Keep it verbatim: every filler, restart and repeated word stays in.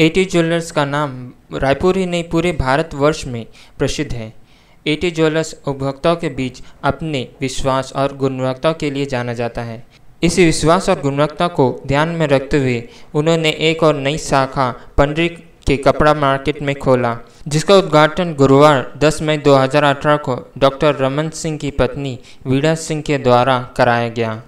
A T jewellers का नाम रायपुर ही नहीं पूरे भारतवर्ष में प्रसिद्ध है। ए टी ज्वेलर्स उपभोक्ताओं के बीच अपने विश्वास और गुणवत्ता के लिए जाना जाता है। इसी विश्वास और गुणवत्ता को ध्यान में रखते हुए उन्होंने एक और नई शाखा पंडरी के कपड़ा मार्केट में खोला, जिसका उद्घाटन गुरुवार दस मई दो हज़ार अठारह को डॉक्टर रमन सिंह की पत्नी वीड़ा सिंह के द्वारा कराया गया।